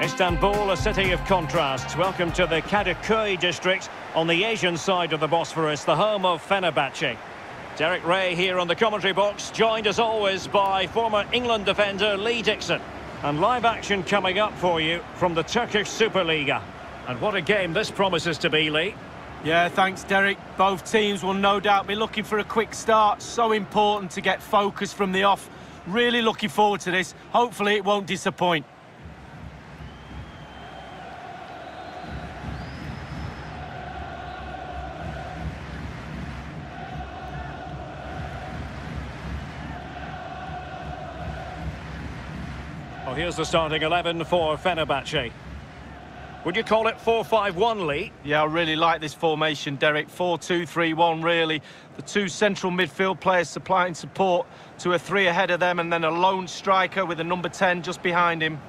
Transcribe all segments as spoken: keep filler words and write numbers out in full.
Istanbul, a city of contrasts. Welcome to the Kadıköy district on the Asian side of the Bosphorus, the home of Fenerbahce. Derek Ray here on the commentary box, joined as always by former England defender Lee Dixon. And live action coming up for you from the Turkish Superliga. And what a game this promises to be, Lee. Yeah, thanks, Derek. Both teams will no doubt be looking for a quick start. So important to get focus from the off. Really looking forward to this. Hopefully it won't disappoint. Well, here's the starting eleven for Fenerbahce. Would you call it four five one, Lee? Yeah, I really like this formation, Derek. four two three one, really. The two central midfield players supplying support to a three ahead of them, and then a lone striker with a number ten just behind him.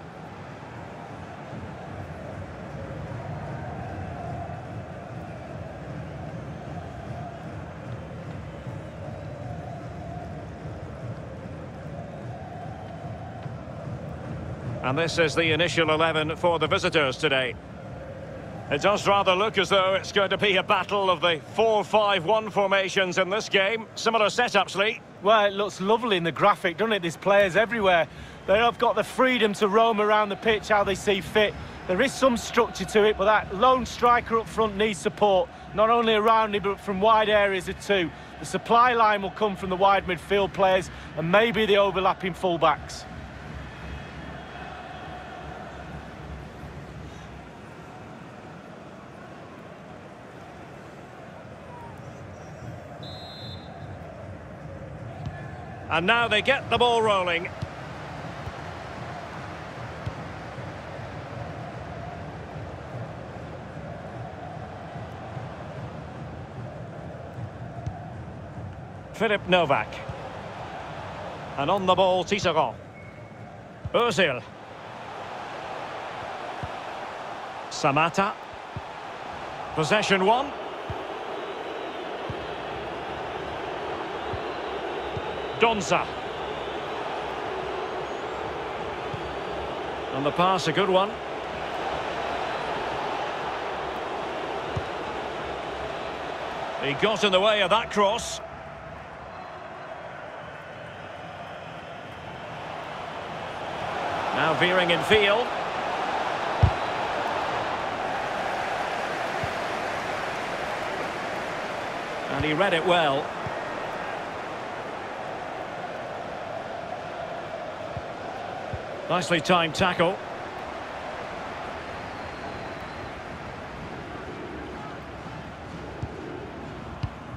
And this is the initial eleven for the visitors today. It does rather look as though it's going to be a battle of the four five one formations in this game. Similar setups, Lee. Well, it looks lovely in the graphic, doesn't it? There's players everywhere. They have got the freedom to roam around the pitch how they see fit. There is some structure to it, but that lone striker up front needs support, not only around him, but from wide areas of two. The supply line will come from the wide midfield players and maybe the overlapping full-backs. And now they get the ball rolling. Philip Novak. And on the ball, Tisseron. Özil. Samata. Possession one. Donza. And the pass, a good one. He got in the way of that cross. Now veering in field. And he read it well. Nicely timed tackle.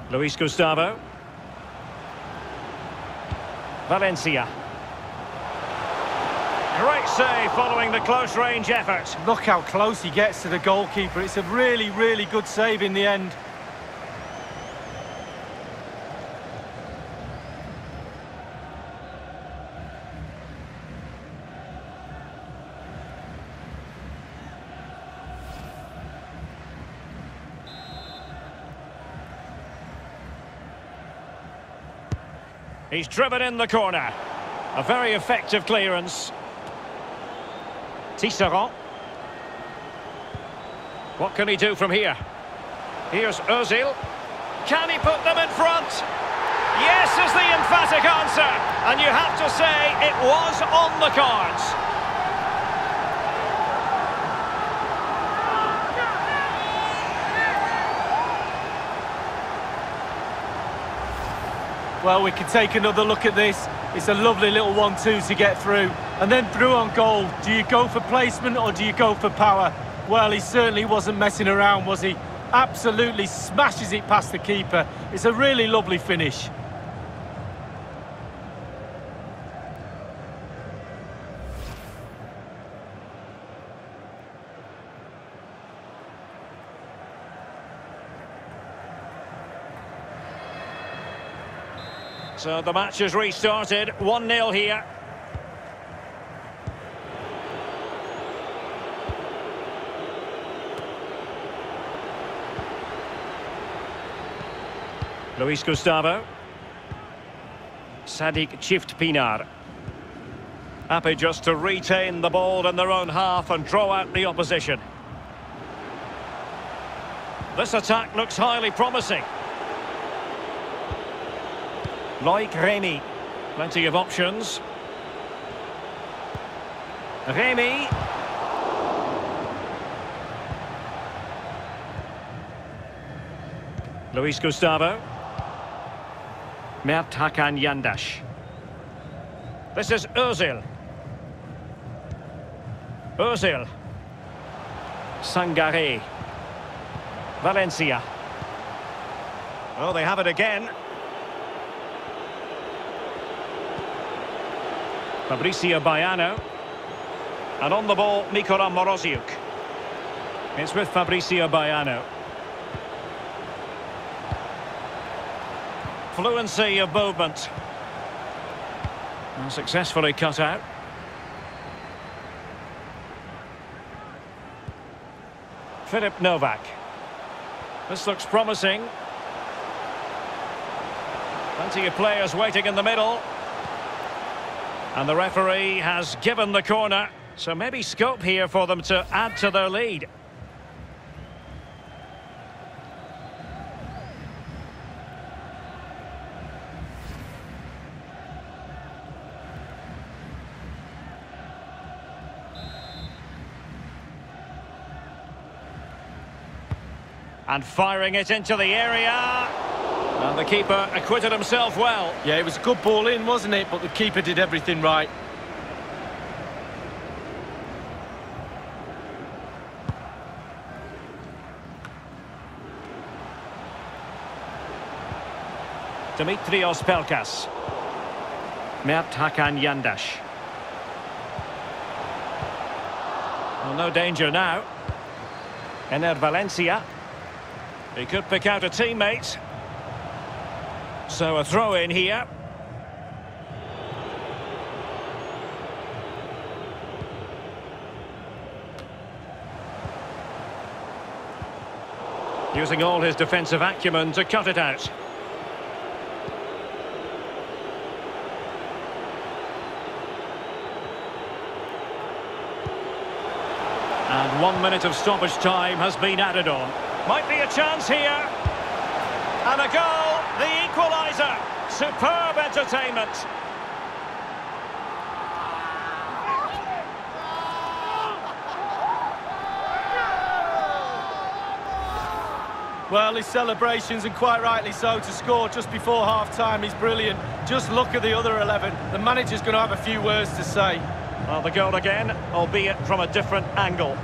Luis Gustavo. Valencia. Great save following the close-range effort. Look how close he gets to the goalkeeper. It's a really, really good save in the end. He's driven in the corner. A very effective clearance. Tisserand. What can he do from here? Here's Özil. Can he put them in front? Yes is the emphatic answer. And you have to say it was on the cards. Well, we can take another look at this. It's a lovely little one two to get through. And then through on goal. Do you go for placement or do you go for power? Well, he certainly wasn't messing around, was he? Absolutely smashes it past the keeper. It's a really lovely finish. So the match has restarted, one nil here. Luis Gustavo. Sadiq Chift Pinar. Happy just to retain the ball in their own half and draw out the opposition. This attack looks highly promising. Loic Remy. Plenty of options. Remy. Luis Gustavo. Mert Hakan Yandash. This is Özil. Özil. Sangare. Valencia. Oh, they have it again. Fabrizio Baiano. And on the ball, Nikola Moroziuk. It's with Fabrizio Baiano. Fluency of movement. And successfully cut out. Philip Novak. This looks promising. Plenty of players waiting in the middle. And the referee has given the corner. So maybe scope here for them to add to their lead. And firing it into the area. And the keeper acquitted himself well. Yeah, it was a good ball in, wasn't it? But the keeper did everything right. Dimitrios Pelkas. Mert Hakan Yandash. Well, no danger now. Ener Valencia. He could pick out a teammate. So a throw in here. Using all his defensive acumen to cut it out. And one minute of stoppage time has been added on. Might be a chance here, and a goal, the equaliser, superb entertainment. Well, his celebrations, and quite rightly so, to score just before half-time is brilliant. Just look at the other eleven, the manager's going to have a few words to say. Well, the goal again, albeit from a different angle.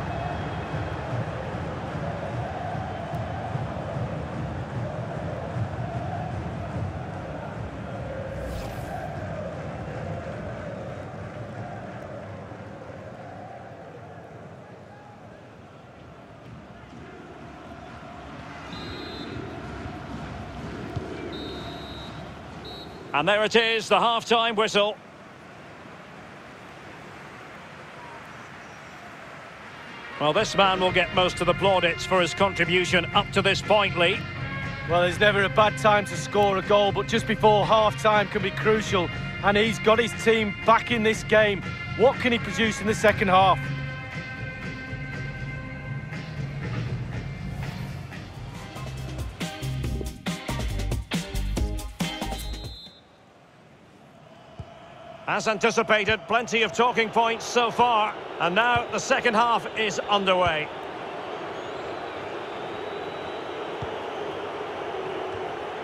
And there it is, the half-time whistle. Well, this man will get most of the plaudits for his contribution up to this point, Lee. Well, there's never a bad time to score a goal, but just before half-time can be crucial. And he's got his team back in this game. What can he produce in the second half? As anticipated, plenty of talking points so far, and now the second half is underway.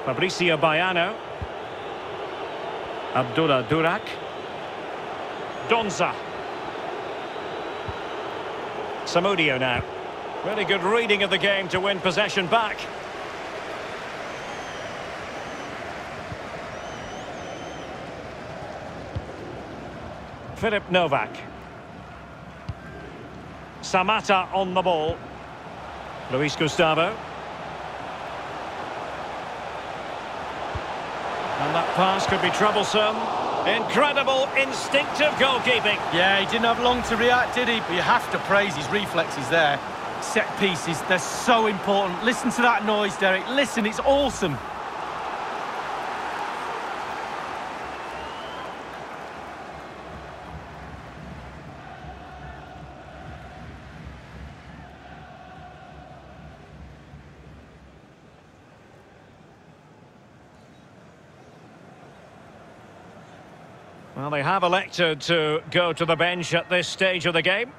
Fabrizio Baiano. Abdullah Durak. Donza. Samudio now. Really good reading of the game to win possession back. Philip Novak. Samata on the ball. Luis Gustavo. And that pass could be troublesome. Incredible instinctive goalkeeping. Yeah, he didn't have long to react, did he? But you have to praise his reflexes there. Set pieces, they're so important. Listen to that noise, Derek. Listen, it's awesome. Well, they have elected to go to the bench at this stage of the game.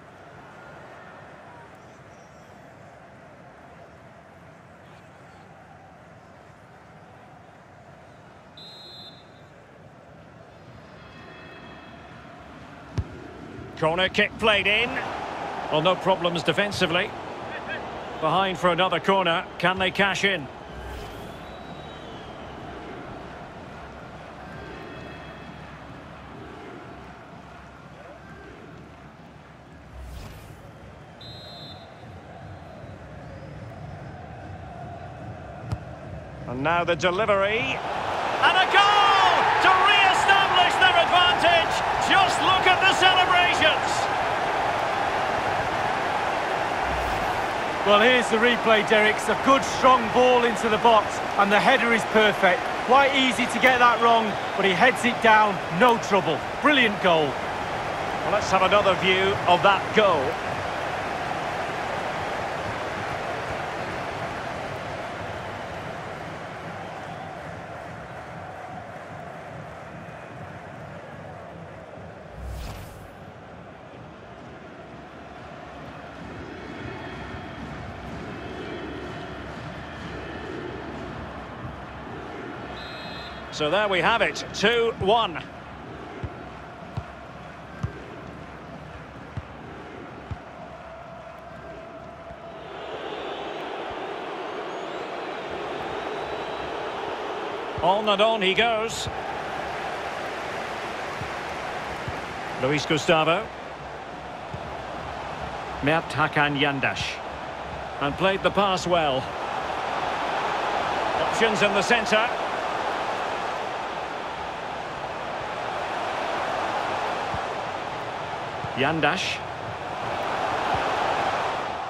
Corner kick played in. Well, no problems defensively. Behind for another corner. Can they cash in? And now the delivery. And a goal to re-establish their advantage. Just look at the celebrations. Well, here's the replay, Derek. It's a good, strong ball into the box, and the header is perfect. Quite easy to get that wrong, but he heads it down, no trouble. Brilliant goal. Well, let's have another view of that goal. So there we have it, two one. On and on he goes. Luis Gustavo. Mert Hakan Yandash. And played the pass well. Options in the centre. Yandash.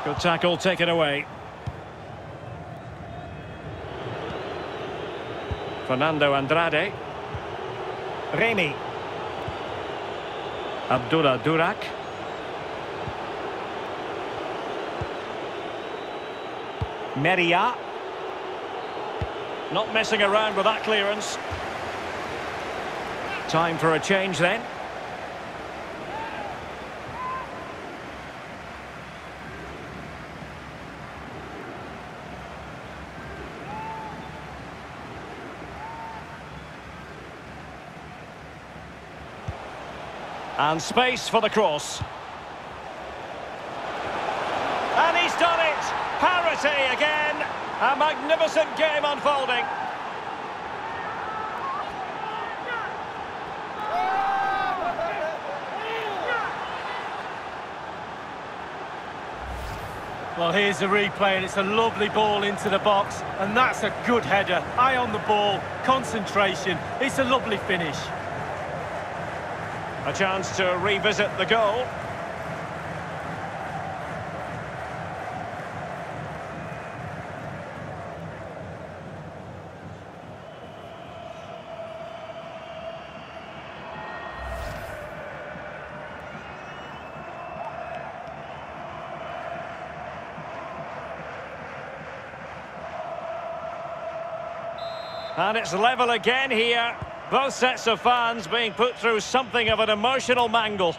Good tackle, take it away. Fernando Andrade. Remy. Abdullah Durak. Meria. Not messing around with that clearance. Time for a change then. And space for the cross. And he's done it! Parity again! A magnificent game unfolding. Well, here's the replay, and it's a lovely ball into the box. And that's a good header. Eye on the ball, concentration. It's a lovely finish. A chance to revisit the goal. And it's level again here. Both sets of fans being put through something of an emotional mangle.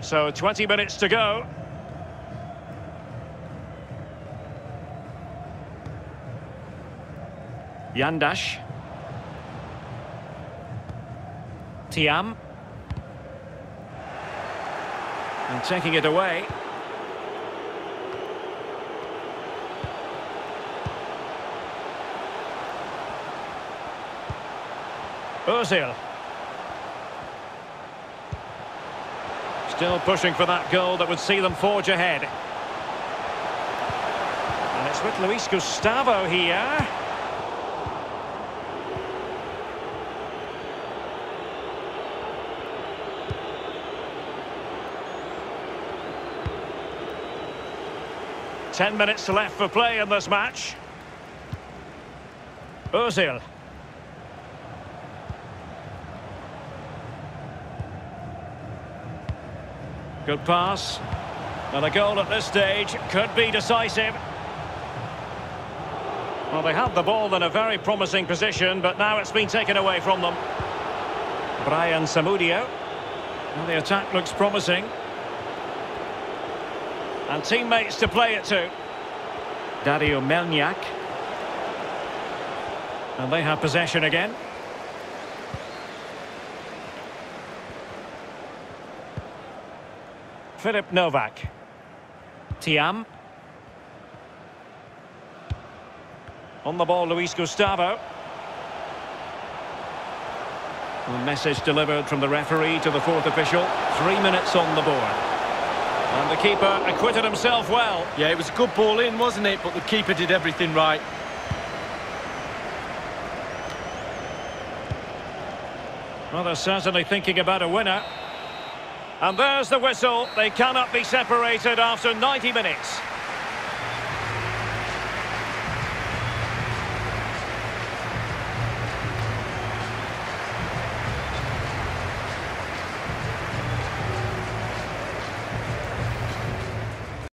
So twenty minutes to go. Yandash. Tiam. And taking it away. Özil. Still pushing for that goal that would see them forge ahead. And it's with Luis Gustavo here. Ten minutes left for play in this match. Özil. Good pass. And a goal at this stage could be decisive. Well, they had the ball in a very promising position, but now it's been taken away from them. Brian Samudio. Well, the attack looks promising. And teammates to play it to. Dario Melnyak. And they have possession again. Philip Novak. Tiam. On the ball, Luis Gustavo. A message delivered from the referee to the fourth official. Three minutes on the board. And the keeper acquitted himself well. Yeah, it was a good ball in, wasn't it? But the keeper did everything right. Well, they're certainly thinking about a winner. And there's the whistle. They cannot be separated after ninety minutes.